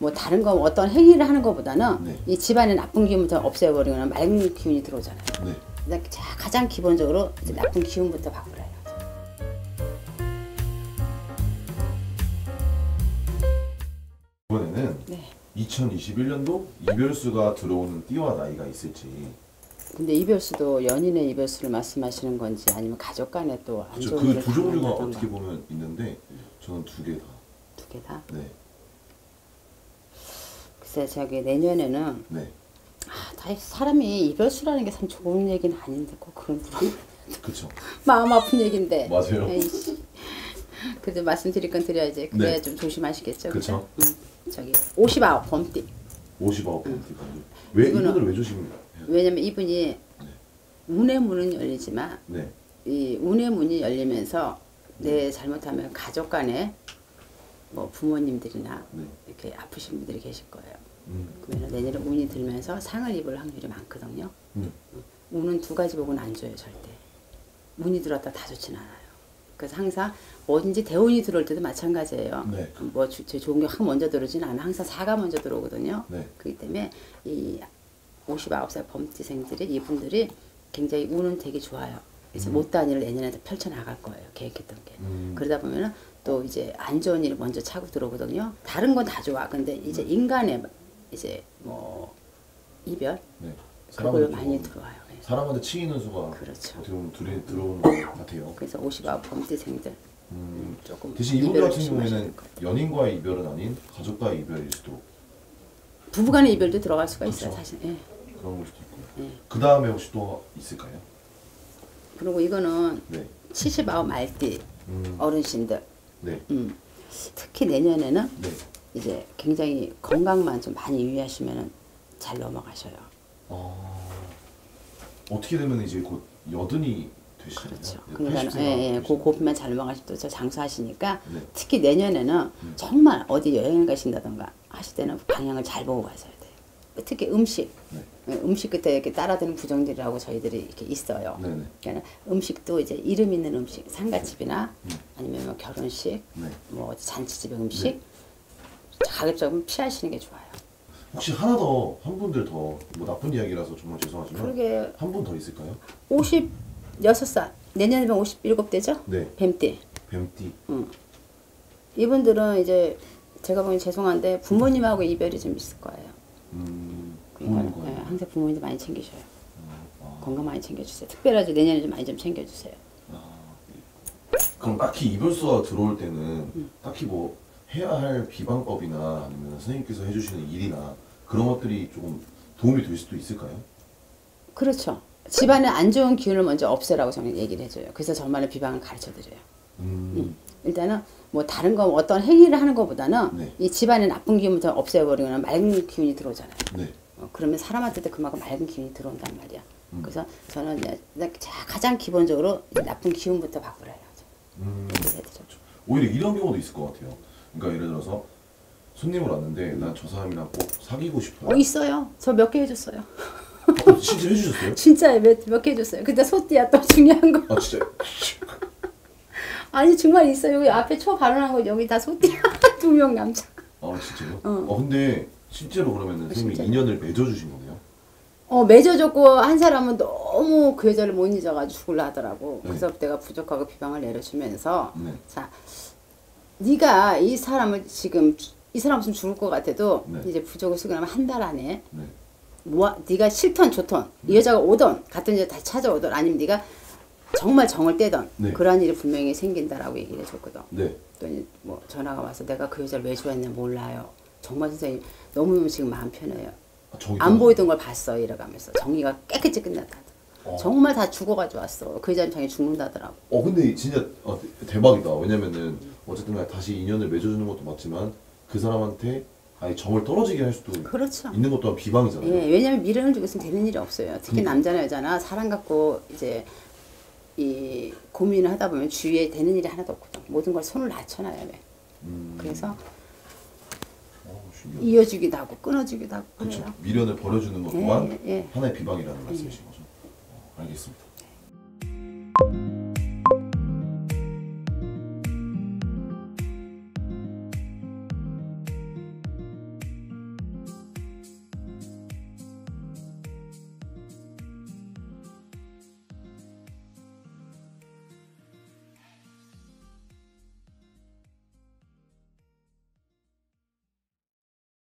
뭐 다른 거 어떤 행위를 하는 것보다는 네. 이 집안에 나쁜 기운부터 없애버리거나 맑은 기운이 들어오잖아요. 네. 그러니까 가장 기본적으로 이제 나쁜 기운부터 바꾸라요. 이번에는 네. 2021년도 이별수가 들어오는 띠와 나이가 있을지. 근데 이별수도 연인의 이별수를 말씀하시는 건지 아니면 가족 간에 또 안 좋은 게 두 종류가 어떻게 보면 있는데 저는 두 개 다. 두 개 다? 네. 글쎄 저기 내년에는 네. 아, 사람이 이별수라는 게 참 좋은 얘기는 아닌데 꼭 그런 부분. 그렇죠. 마음 아픈 얘기인데. 맞아요. 에이씨. 그래도 말씀드릴 건 드려야지. 그래야 네. 좀 조심하시겠죠. 그렇죠. 저기 59 범띠. 59 범띠. 왜 이분을 왜 조심해요? 왜냐면 이분이 네. 운의 문은 열리지만 네. 이 운의 문이 열리면서 네. 내 잘못하면 가족 간에 뭐 부모님들이나 네. 이렇게 아프신 분들이 계실 거예요. 그러면 내년에 운이 들면서 상을 입을 확률이 많거든요. 운은 두 가지 복은 안 줘요 절대. 운이 들었다 다 좋진 않아요. 그래서 항상 뭐든지 대운이 들어올 때도 마찬가지예요. 네. 뭐 제일 좋은 게 확 먼저 들어오진 않아. 항상 사가 먼저 들어오거든요. 네. 그렇기 때문에 이 59살 범띠생들이 이분들이 굉장히 운은 되게 좋아요. 그래서 못다한 일을 내년에도 펼쳐나갈 거예요. 계획했던 게. 그러다 보면은 또 이제 안 좋은 일이 먼저 차고 들어오거든요. 다른 건 다 좋아. 근데 이제 인간의 이제 뭐 이별 네. 그걸 많이 들어와요. 사람한테 치이는 수가 그렇죠. 어떻게 보면 둘이 들어오는 것 같아요. 그래서 59 범띠생들 조금 대신 이분 같은 경우에는 연인과의 이별은 아닌 가족과의 이별일 수도 부부간의 이별도 들어갈 수가 그렇죠. 있어요. 사실 예. 그런 걸 수도 있고 예. 그 다음에 혹시 또 있을까요? 그리고 이거는 네. 79 말띠 어르신들 네. 특히 내년에는 네. 이제 굉장히 건강만 좀 많이 유의하시면 잘 넘어가셔요. 어떻게 되면 이제 곧 여든이 되시나요? 그렇죠. 그러니까 예, 고비만 잘 넘어가시고 저 장수하시니까 네. 특히 내년에는 정말 어디 여행을 가신다던가 하실 때는 방향을 잘 보고 가셔야 돼요. 특히 음식. 네. 음식 끝에 이렇게 따라드는 부정들이라고 저희들이 이렇게 있어요. 네. 그러니까 음식도 이제 이름 있는 음식, 상가집이나 네. 아니면 뭐 결혼식, 네. 뭐 잔치집의 음식 네. 가급적이면 피하시는 게 좋아요. 혹시 하나 더, 한 분들 더, 뭐 나쁜 이야기라서 정말 죄송하지만 그러게 한 분 더 있을까요? 56살, 내년이면 57대죠? 네. 뱀띠. 뱀띠. 이분들은 이제 제가 보기엔 죄송한데 부모님하고 이별이 좀 있을 거예요. 부모님과 네, 항상 부모님도 많이 챙기셔요. 건강 많이 챙겨주세요. 특별하게 내년에 좀 많이 좀 챙겨주세요. 그럼 딱히 이별수가 들어올 때는 딱히 뭐 해야 할 비방법이나 아니면 선생님께서 해주시는 일이나 그런 것들이 조금 도움이 될 수도 있을까요? 그렇죠. 집안에 안 좋은 기운을 먼저 없애라고 저는 얘기를 해줘요. 그래서 저만의 비방을 가르쳐드려요. 일단은 뭐 다른 거 어떤 행위를 하는 것보다는 네. 이 집안에 나쁜 기운부터 없애버리거나 맑은 기운이 들어오잖아요. 네. 그러면 사람한테도 그만큼 맑은 기운이 들어온단 말이야. 그래서 저는 가장 기본적으로 나쁜 기운부터 바꾸라 해야죠. 오히려 이런 경우도 있을 것 같아요. 그러니까 예를 들어서 손님을 왔는데 난 저 사람이랑 꼭 사귀고 싶어요. 있어요. 저 몇 개 해줬어요. 진짜 해주셨어요? 진짜 몇 개 해줬어요. 근데 소띠야 또 중요한 거. 아 진짜? 아니 정말 있어요. 여기 앞에 초 발언한 거 여기 다 소띠야. 두 명 남자. 아 진짜요? 근데 실제로 그러면은 선생님이 진짜? 인연을 맺어주신 거네요? 맺어줬고 한 사람은 너무 그 여자를 못 잊어가지고 죽으려 하더라고. 네. 그래서 내가 부족하고 비방을 내려주면서 네. 자. 네가 이 사람을 지금 이 사람 없으면 죽을 것 같아도 네. 이제 부족을 쓰고 나면 한 달 안에 네. 네가 싫던 좋던 이 여자가 오던 같은 여자 다시 찾아오던 아니면 네가 정말 정을 떼던 네. 그러한 일이 분명히 생긴다라고 얘기를 해줬거든. 네. 또 이제 뭐 전화가 와서 내가 그 여자를 왜 좋아했냐 몰라요. 정말 선생님 너무너무 지금 마음 편해요. 안 보이던 걸 봤어 이래가면서 정리가 깨끗이 끝났다. 정말 다 죽어가지고 왔어. 그 여자는 자기 죽는다더라고. 근데 진짜 대박이다. 왜냐면은 어쨌든 다시 인연을 맺어주는 것도 맞지만 그 사람한테 아예 정을 떨어지게 할 수도 그렇죠. 있는 것도 비방이잖아요. 예, 왜냐면 미련을 주고 있으면 되는 일이 없어요. 특히 남자나 여자나 사람 갖고 이제 이 고민을 하다 보면 주위에 되는 일이 하나도 없거든. 모든 걸 손을 낮춰놔야 돼. 그래서 이어주기도 하고 끊어주기도 하고 그렇죠. 미련을 버려주는 것 또한 예, 예. 하나의 비방이라는 말씀이신 거죠. 알겠습니다.